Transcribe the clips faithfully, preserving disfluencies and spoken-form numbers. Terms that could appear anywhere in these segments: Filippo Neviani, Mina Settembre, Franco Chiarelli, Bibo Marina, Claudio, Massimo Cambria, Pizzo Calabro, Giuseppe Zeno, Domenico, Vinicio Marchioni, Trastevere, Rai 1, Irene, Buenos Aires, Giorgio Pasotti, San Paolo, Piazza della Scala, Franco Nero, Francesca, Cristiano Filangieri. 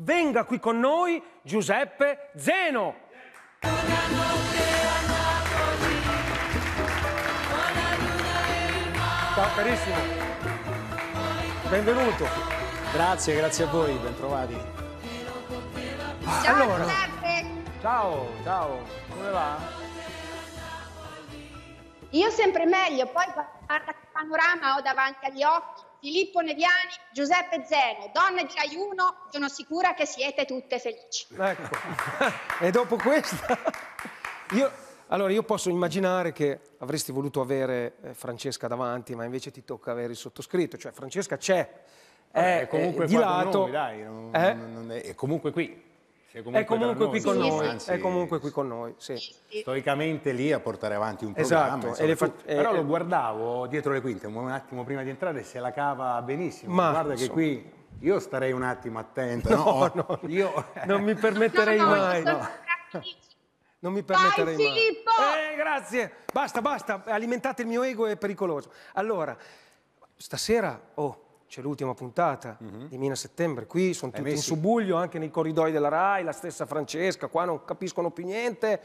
venga qui con noi Giuseppe Zeno. Ciao carissimo, benvenuto. Grazie, grazie a voi, bentrovati. Ciao allora. Giuseppe. Ciao, ciao, come va? Io sempre meglio, poi guarda che panorama ho davanti agli occhi. Filippo Neviani, Giuseppe Zeno, donne di Rai uno, sono sicura che siete tutte felici. Ecco, e dopo questa, io, allora io posso immaginare che avresti voluto avere Francesca davanti, ma invece ti tocca avere il sottoscritto, cioè Francesca c'è, è, è comunque di lato, noi, dai, non, eh? non è, è comunque qui. È comunque, è comunque qui noi, con sì, noi, anzi, è comunque qui con noi, sì. Storicamente lì a portare avanti un programma. Esatto. Insomma, e però lo guardavo dietro le quinte, un attimo prima di entrare se la cava benissimo. Ma guarda che so. qui io starei un attimo attento. No, no, no io non mi permetterei no, no, mai. No. Non mi permetterei Vai, mai. Filippo! Eh, grazie, basta, basta, alimentate il mio ego, è pericoloso. Allora, stasera... Oh, c'è l'ultima puntata mm-hmm. di Mina Settembre, qui sono tutti eh, in subbuglio, anche nei corridoi della Rai, la stessa Francesca, qua non capiscono più niente.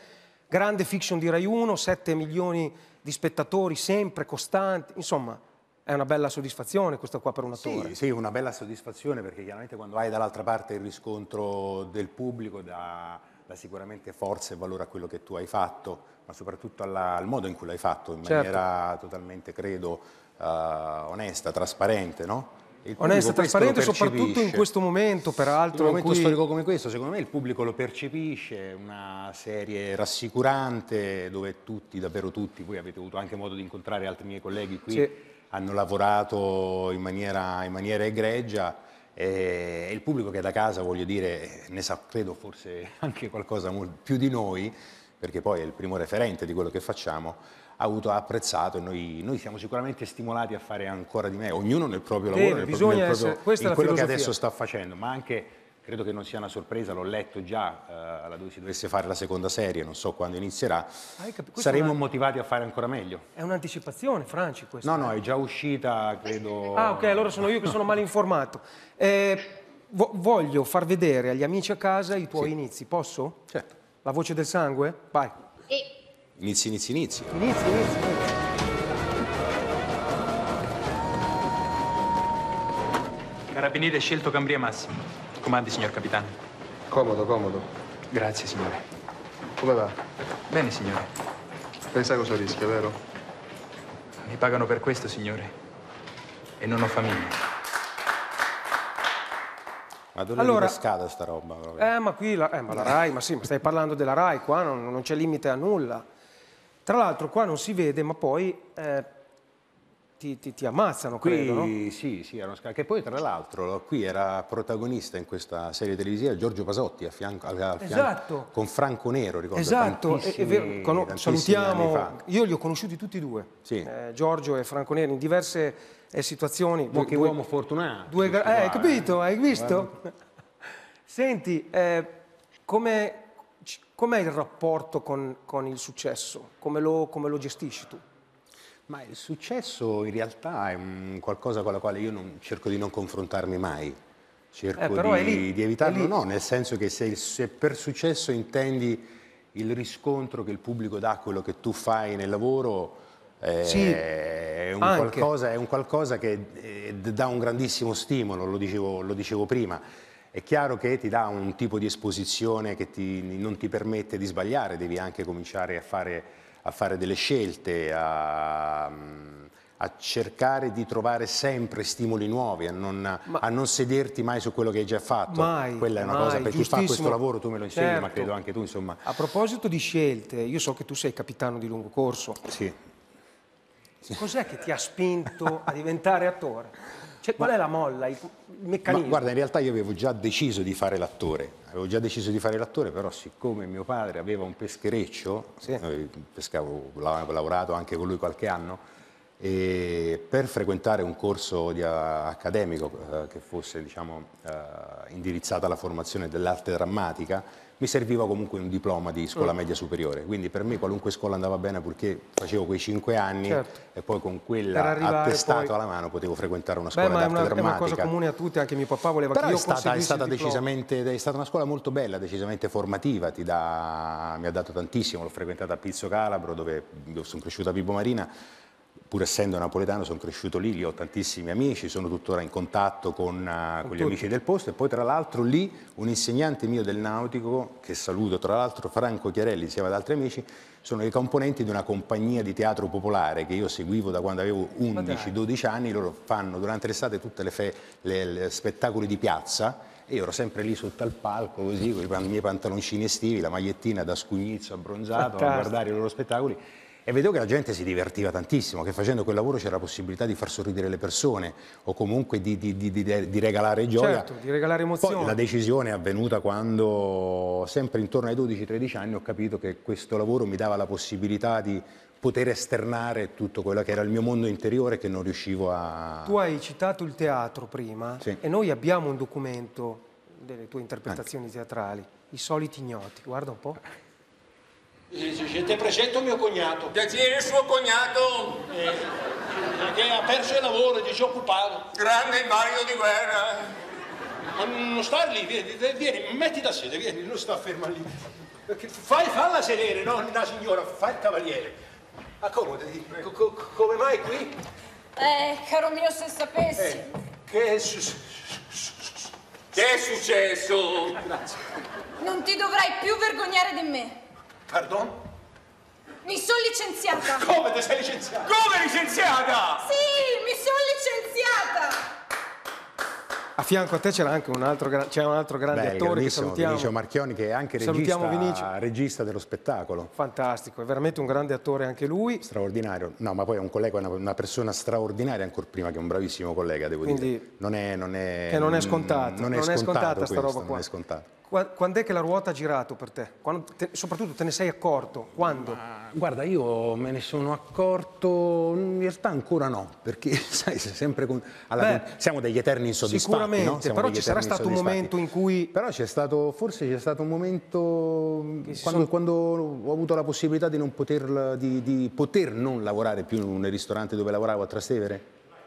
Grande fiction di Rai uno, sette milioni di spettatori, sempre costanti, insomma è una bella soddisfazione questa qua per un attore. Sì, sì, una bella soddisfazione perché chiaramente quando hai dall'altra parte il riscontro del pubblico dà, dà sicuramente forza e valore a quello che tu hai fatto, ma soprattutto alla, al modo in cui l'hai fatto, in certo. maniera totalmente, credo, Uh, onesta, trasparente, no? Il onesta, trasparente soprattutto in questo momento, peraltro. In un momento storico come questo, secondo me il pubblico lo percepisce, una serie rassicurante dove tutti, davvero tutti, voi avete avuto anche modo di incontrare altri miei colleghi qui, sì. hanno lavorato in maniera, in maniera egregia e il pubblico che da casa, voglio dire, ne sa, credo, forse anche qualcosa molto più di noi, perché poi è il primo referente di quello che facciamo, ha avuto apprezzato e noi, noi siamo sicuramente stimolati a fare ancora di meglio, ognuno nel proprio lavoro, Deve, nel proprio, nel proprio, essere, in quello che adesso sta facendo, ma anche, credo che non sia una sorpresa, l'ho letto già, eh, se dovesse fare la seconda serie, non so quando inizierà, saremo motivati a fare ancora meglio. È un'anticipazione, Franci, questa? No, no, è già uscita, credo... Ah, ok, allora sono io che sono mal informato. Eh, voglio far vedere agli amici a casa i tuoi sì. inizi, posso? Certo. La voce del sangue? Vai. Inizi, inizi, inizi. Inizi, inizi. Carabiniere scelto Cambria Massimo. Comandi, signor capitano. Comodo, comodo. Grazie, signore. Come va? Bene, signore. Lei sa cosa rischia, vero? Mi pagano per questo, signore. E non ho famiglia. Ma dove allora, scada sta roba? Eh, ma qui la, eh, ma la Rai, ma sì, ma stai parlando della Rai, qua non, non c'è limite a nulla. Tra l'altro qua non si vede, ma poi eh, ti, ti, ti ammazzano, qui, credo, no? Sì, sì, erano scade. Che poi, tra l'altro, qui era protagonista in questa serie televisiva Giorgio Pasotti, a fianco, a fianco, esatto. con Franco Nero, ricordo. Esatto, è vero, con, salutiamo, io li ho conosciuti tutti e due, sì. eh, Giorgio e Franco Nero, in diverse... E situazioni... Due, che due, uomo fortunato. Due, eh, hai capito? Hai visto? Guarda. Senti, eh, com'è il rapporto con, con il successo? Come lo, come lo gestisci tu? Ma il successo in realtà è un qualcosa con la quale io non, cerco di non confrontarmi mai. Cerco eh, però di, è lì, di evitarlo, è lì. No, nel senso che se, se per successo intendi il riscontro che il pubblico dà a quello che tu fai nel lavoro... Eh, sì, è, un qualcosa, è un qualcosa che eh, dà un grandissimo stimolo, lo dicevo, lo dicevo prima. È chiaro che ti dà un tipo di esposizione che ti, non ti permette di sbagliare, devi anche cominciare a fare, a fare delle scelte, a, a cercare di trovare sempre stimoli nuovi, a non, ma, a non sederti mai su quello che hai già fatto. Mai, Quella è una mai, cosa per chi fa questo lavoro, tu me lo insegni, certo. ma credo anche tu. Insomma. A proposito di scelte, io so che tu sei capitano di lungo corso. Sì. Sì. Cos'è che ti ha spinto a diventare attore? Cioè, qual ma, è la molla, il meccanismo? Ma guarda, in realtà io avevo già deciso di fare l'attore, avevo già deciso di fare l'attore, però siccome mio padre aveva un peschereccio, sì. pescavo, ho lavorato anche con lui qualche anno, E per frequentare un corso di, uh, accademico uh, che fosse, diciamo, uh, indirizzato alla formazione dell'arte drammatica, mi serviva comunque un diploma di scuola mm. media superiore, quindi per me qualunque scuola andava bene purché facevo quei cinque anni, certo. e poi con quella attestato poi... alla mano potevo frequentare una scuola d'arte drammatica. È una cosa comune a tutti, anche mio papà voleva però che io conseguissi il diploma. È stata decisamente, è stata una scuola molto bella, decisamente formativa, ti dà, mi ha dato tantissimo, l'ho frequentata a Pizzo Calabro dove, dove sono cresciuta a Bibo Marina. Pur essendo napoletano sono cresciuto lì, lì ho tantissimi amici, sono tuttora in contatto con, uh, con gli amici del posto, e poi tra l'altro lì un insegnante mio del nautico, che saluto tra l'altro, Franco Chiarelli, insieme ad altri amici, sono i componenti di una compagnia di teatro popolare che io seguivo da quando avevo undici dodici anni, loro fanno durante l'estate tutte le, fe, le, le spettacoli di piazza, e io ero sempre lì sotto al palco così, con i miei pantaloncini estivi, la magliettina da scugnizzo abbronzato, a guardare i loro spettacoli. E vedevo che la gente si divertiva tantissimo, che facendo quel lavoro c'era la possibilità di far sorridere le persone o comunque di, di, di, di, di regalare gioia. Certo, di regalare emozione. Poi la decisione è avvenuta quando, sempre intorno ai dodici tredici anni, ho capito che questo lavoro mi dava la possibilità di poter esternare tutto quello che era il mio mondo interiore che non riuscivo a... Tu hai citato il teatro prima, sì. e noi abbiamo un documento delle tue interpretazioni Anche. teatrali, I soliti ignoti, guarda un po'. Ti presento mio cognato. Piacere il suo cognato. Eh, che ha perso il lavoro, è disoccupato. Grande Mario di guerra. Ma non sta lì, vieni, vieni, metti da sede, vieni, non sta ferma lì. Fai, falla sedere, no, la signora, fai il cavaliere. Accomodati, co come mai qui? Eh, caro mio, se sapessi. Eh, che, su che è successo? Grazie. Non ti dovrai più vergognare di me. Pardon? Mi sono licenziata! Come ti sei licenziata? Come licenziata? Sì, mi sono licenziata! A fianco a te c'era anche un altro, un altro grande Beh, attore che salutiamo. Vinicio Marchioni, che è anche regista, regista dello spettacolo. Fantastico, è veramente un grande attore anche lui. Straordinario. No, ma poi è un collega, una, una persona straordinaria, ancora prima che un bravissimo collega, devo Quindi, dire. Non è, non è, che non è scontato. Non è, non è scontata questa roba qua. Non è scontata. Quando è che la ruota ha girato per te? te? Soprattutto te ne sei accorto? Quando? Ma, guarda, io me ne sono accorto, in realtà ancora no, perché sai, sempre con, alla, Beh, siamo degli eterni insoddisfatti. Sicuramente, no? Siamo però ci sarà stato un momento in cui... Però c'è stato, forse c'è stato un momento quando, sono... quando ho avuto la possibilità di non poter, di, di poter non lavorare più in un ristorante dove lavoravo a Trastevere.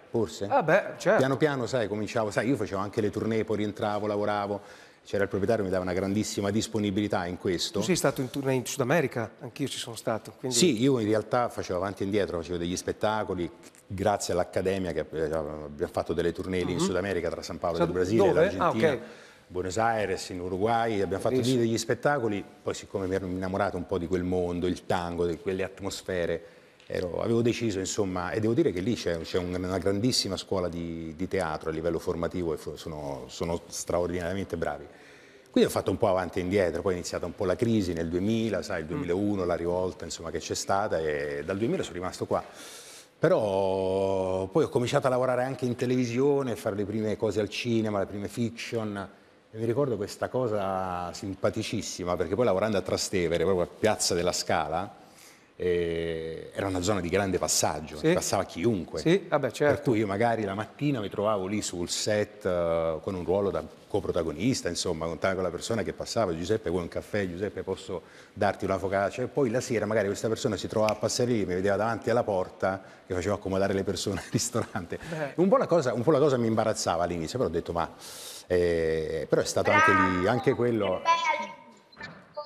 Forse? Ah beh, certo. Piano piano, sai, cominciavo, sai, io facevo anche le tournée, poi rientravo, lavoravo, c'era il proprietario che mi dava una grandissima disponibilità in questo. Tu sei stato in tournée in Sud America, anch'io ci sono stato. Quindi... Sì, io in realtà facevo avanti e indietro, facevo degli spettacoli, grazie all'Accademia che abbiamo fatto delle tournée lì mm-hmm. in Sud America, tra San Paolo del Brasile e l'Argentina. Ah, okay. Buenos Aires, in Uruguay, abbiamo fatto lì degli spettacoli, poi siccome mi ero innamorato un po' di quel mondo, il tango, di quelle atmosfere, Ero, avevo deciso, insomma, e devo dire che lì c'è una grandissima scuola di, di teatro a livello formativo e sono, sono straordinariamente bravi. Quindi ho fatto un po' avanti e indietro, poi è iniziata un po' la crisi nel duemila, sai, il duemilauno, la rivolta, insomma, che c'è stata, e dal duemila sono rimasto qua. Però poi ho cominciato a lavorare anche in televisione, fare le prime cose al cinema, le prime fiction. E mi ricordo questa cosa simpaticissima, perché poi lavorando a Trastevere, proprio a Piazza della Scala, Eh, era una zona di grande passaggio, sì. passava chiunque, sì, vabbè, certo. per cui io magari la mattina mi trovavo lì sul set uh, con un ruolo da coprotagonista, insomma, con la persona che passava, Giuseppe vuoi un caffè, Giuseppe posso darti una focaccia, e poi la sera magari questa persona si trovava a passare lì, mi vedeva davanti alla porta che faceva accomodare le persone al ristorante. Un po' la cosa, un po' la cosa mi imbarazzava all'inizio, però ho detto ma eh, però è stato Bravo, anche lì, anche quello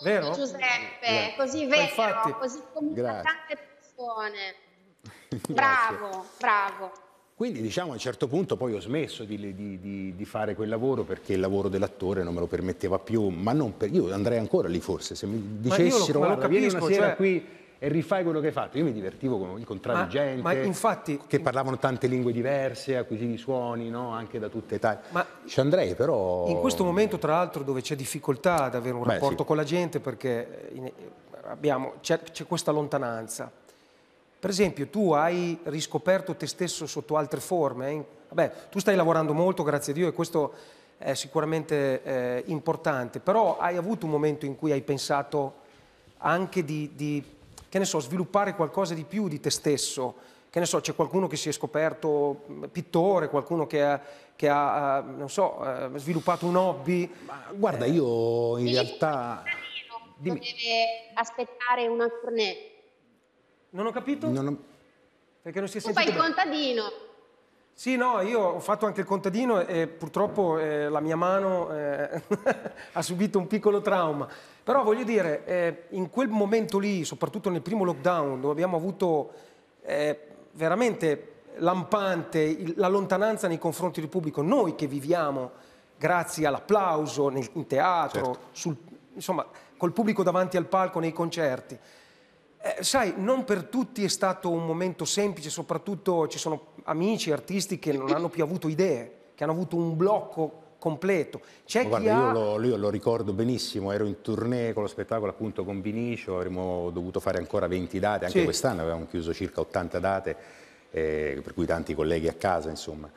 Vero? Giuseppe, così vero, infatti, così come tante persone. Bravo, bravo. Quindi diciamo a un certo punto poi ho smesso di, di, di, di fare quel lavoro perché il lavoro dell'attore non me lo permetteva più, ma non per, io andrei ancora lì forse, se mi dicessero ma io lo, ma lo capisco, una sera cioè... qui... e rifai quello che hai fatto. Io mi divertivo con incontrare ma, gente ma infatti, che parlavano tante lingue diverse, acquisivi suoni, no? Anche da tutte le età. Ma ci andrei però... In questo momento tra l'altro dove c'è difficoltà ad avere un Beh, rapporto sì. con la gente perché c'è questa lontananza. Per esempio tu hai riscoperto te stesso sotto altre forme. Eh? Vabbè, tu stai lavorando molto, grazie a Dio, e questo è sicuramente eh, importante, però hai avuto un momento in cui hai pensato anche di... di che ne so, sviluppare qualcosa di più di te stesso, che ne so, c'è qualcuno che si è scoperto pittore, qualcuno che ha, che ha non so, sviluppato un hobby. Ma guarda, io in realtà... Dimmi. Deve aspettare una tournée. Non ho capito? Non ho... Perché non si è sentito bene. Tu fai il contadino. Sì, no, io ho fatto anche il contadino e purtroppo eh, la mia mano eh, ha subito un piccolo trauma. Però voglio dire, eh, in quel momento lì, soprattutto nel primo lockdown, dove abbiamo avuto eh, veramente lampante il, la lontananza nei confronti del pubblico, noi che viviamo grazie all'applauso nel, in teatro, certo. sul, insomma, col pubblico davanti al palco, nei concerti. Eh, sai, non per tutti è stato un momento semplice, soprattutto ci sono amici, artisti che non hanno più avuto idee, che hanno avuto un blocco completo. C'è chi guarda, ha... io, lo, io lo ricordo benissimo, ero in tournée con lo spettacolo appunto con Vinicio, avremmo dovuto fare ancora venti date, anche sì. Quest'anno avevamo chiuso circa ottanta date, eh, per cui tanti colleghi a casa, insomma.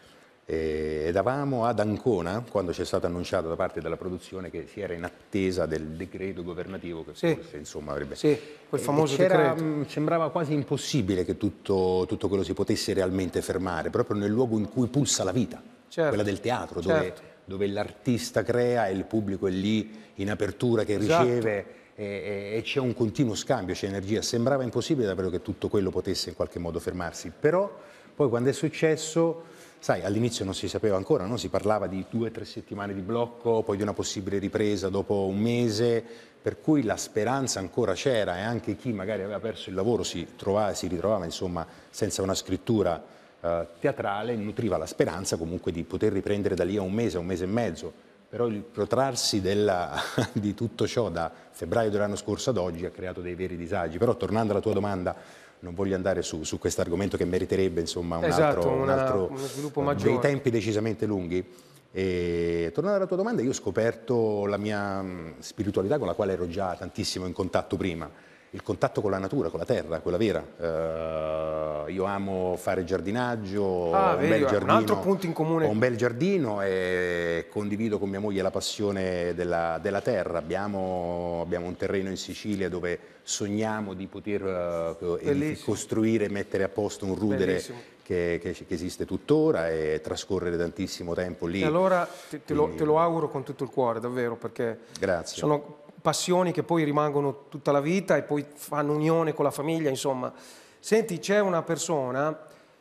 Eh, ed eravamo ad Ancona, quando c'è stato annunciato da parte della produzione che si era in attesa del decreto governativo che sì. forse, insomma avrebbe... Sì, quel famoso decreto. Mh, sembrava quasi impossibile che tutto, tutto quello si potesse realmente fermare, proprio nel luogo in cui pulsa la vita, certo. quella del teatro, dove, certo. dove l'artista crea e il pubblico è lì in apertura che esatto. riceve e, e, e c'è un continuo scambio, c'è energia. Sembrava impossibile davvero che tutto quello potesse in qualche modo fermarsi, però poi quando è successo... Sai, all'inizio non si sapeva ancora, no? Si parlava di due o tre settimane di blocco, poi di una possibile ripresa dopo un mese, per cui la speranza ancora c'era e anche chi magari aveva perso il lavoro si, trovava, si ritrovava insomma, senza una scrittura eh, teatrale, nutriva la speranza comunque di poter riprendere da lì a un mese, a un mese e mezzo. Però il protrarsi della, di tutto ciò da febbraio dell'anno scorso ad oggi ha creato dei veri disagi. Però tornando alla tua domanda... Non voglio andare su, su questo argomento che meriterebbe insomma, un esatto, altro, una, un altro uno sviluppo maggiore. Dei tempi decisamente lunghi. E, tornando alla tua domanda, io ho scoperto la mia spiritualità con la quale ero già tantissimo in contatto prima. Il contatto con la natura, con la terra, quella vera. Uh, io amo fare giardinaggio, ah, ho un bel giardino, un altro punto in comune. Ho un bel giardino e condivido con mia moglie la passione della, della terra. Abbiamo, abbiamo un terreno in Sicilia dove sogniamo di poter uh, costruire e mettere a posto un rudere che, che, che esiste tuttora e trascorrere tantissimo tempo lì. E allora te, te, lo, te lo auguro con tutto il cuore, davvero, perché grazie. Sono... passioni che poi rimangono tutta la vita e poi fanno unione con la famiglia, insomma. Senti, c'è una persona,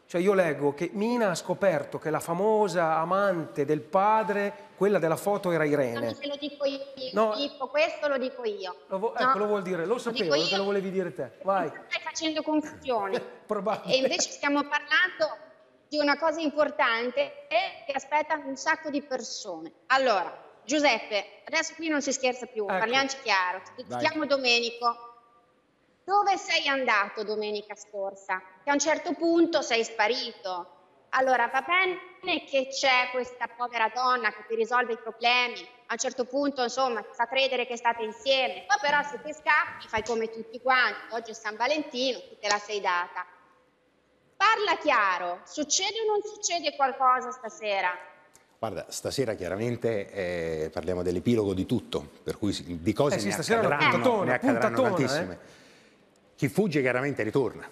cioè io leggo che Mina ha scoperto che la famosa amante del padre, quella della foto, era Irene. Non se lo dico io, no. Filippo, questo lo dico io. Lo no. Ecco, lo vuol dire, lo, lo sapevo, io, te lo volevi dire te. Vai. Stai facendo confusione. Probabile. E invece stiamo parlando di una cosa importante che aspetta un sacco di persone. Allora... Giuseppe, adesso qui non si scherza più, ecco. Parliamoci chiaro, ti chiamo Domenico. Dove sei andato domenica scorsa? Che a un certo punto sei sparito. Allora, va bene che c'è questa povera donna che ti risolve i problemi, a un certo punto, insomma, ti fa credere che state insieme, poi però se te scappi fai come tutti quanti, oggi è San Valentino, te la sei data. Parla chiaro, succede o non succede qualcosa stasera? Guarda, stasera chiaramente eh, parliamo dell'epilogo di tutto, per cui di cose eh sì, ne accadranno, puntatona, ne accadranno puntatona, tantissime. Eh? Chi fugge chiaramente ritorna,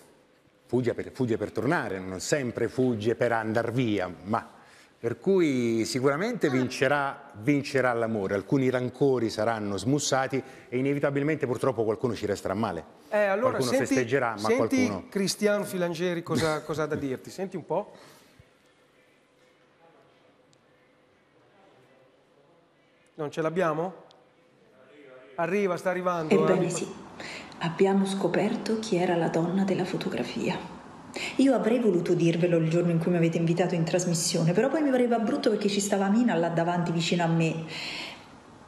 fugge per, fugge per tornare, non sempre fugge per andar via, ma per cui sicuramente vincerà, vincerà l'amore, alcuni rancori saranno smussati e inevitabilmente purtroppo qualcuno ci resterà male, eh, allora, qualcuno senti, festeggerà, ma senti qualcuno... Cristiano Filangieri cosa, cosa ha da dirti, senti un po'. Non ce l'abbiamo? Arriva, sta arrivando. Ebbene eh. sì, abbiamo scoperto chi era la donna della fotografia. Io avrei voluto dirvelo il giorno in cui mi avete invitato in trasmissione, però poi mi pareva brutto perché ci stava Mina là davanti vicino a me.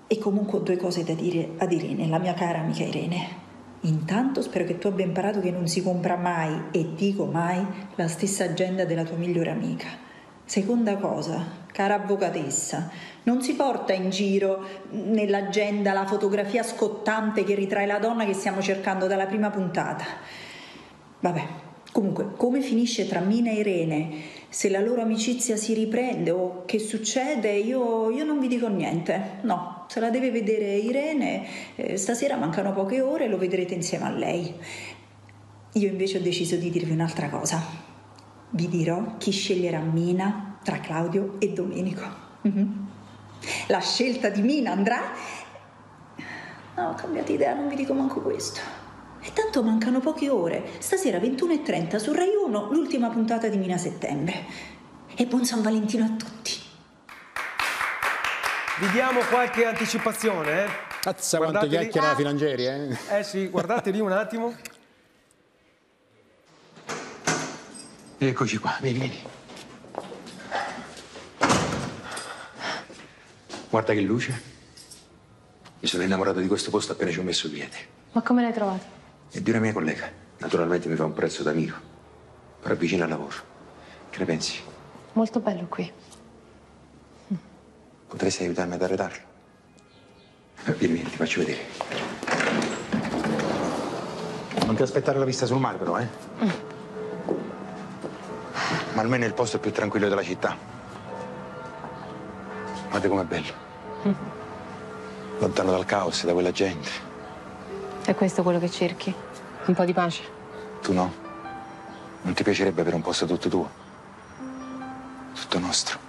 E comunque ho due cose da dire ad Irene, la mia cara amica Irene. Intanto spero che tu abbia imparato che non si compra mai, e dico mai, la stessa agenda della tua migliore amica. Seconda cosa, cara avvocatessa, non si porta in giro nell'agenda la fotografia scottante che ritrae la donna che stiamo cercando dalla prima puntata. Vabbè, comunque, come finisce tra Mina e Irene? Se la loro amicizia si riprende o che succede, io, io non vi dico niente. No, se la deve vedere Irene, eh, stasera mancano poche ore e lo vedrete insieme a lei. Io invece ho deciso di dirvi un'altra cosa. Vi dirò chi sceglierà Mina tra Claudio e Domenico. Mm-hmm. La scelta di Mina andrà... No, ho cambiato idea, non vi dico manco questo. E tanto mancano poche ore. Stasera ventuno e trenta su Rai uno, l'ultima puntata di Mina Settembre. E buon San Valentino a tutti. Vi diamo qualche anticipazione, eh? Cazzo, quanto chiacchiera ah. Filangieri, eh? Eh sì, guardate lì un attimo. Eccoci qua, vieni, vieni. Guarda che luce. Mi sono innamorato di questo posto appena ci ho messo il piede. Ma come l'hai trovato? È di una mia collega. Naturalmente mi fa un prezzo da amico. Però è vicino al lavoro. Che ne pensi? Molto bello qui. Potresti aiutarmi ad arredarlo? Vieni, vieni, ti faccio vedere. Non ti aspettare la vista sul mare, però, eh? Mm. Ma almeno il posto è più tranquillo della città. Guarda com'è bello. Mm. Lontano dal caos, da quella gente. È questo quello che cerchi? Un po' di pace? Tu no? Non ti piacerebbe avere un posto tutto tuo? Tutto nostro?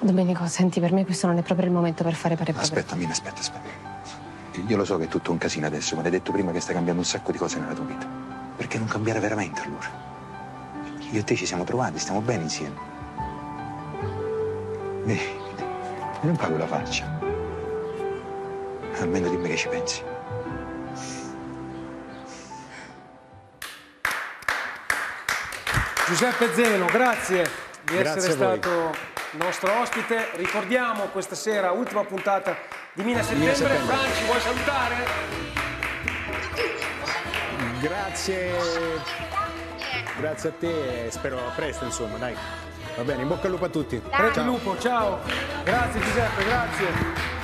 Domenico, senti, per me questo non è proprio il momento per fare pari passi. Aspetta, Mina, aspetta, aspetta. Io lo so che è tutto un casino adesso, ma l'hai detto prima che stai cambiando un sacco di cose nella tua vita. Perché non cambiare veramente, allora? Io e te ci siamo trovati, stiamo bene insieme. Vedi, non pago la faccia. Almeno dimmi che ci pensi. Giuseppe Zeno, grazie di grazie essere stato nostro ospite. Ricordiamo questa sera, ultima puntata di Mina Settembre. Franci, vuoi salutare? Grazie. Grazie a te e spero a presto, insomma, dai. Va bene, in bocca al lupo a tutti. Grazie, lupo, ciao. Grazie Giuseppe, grazie.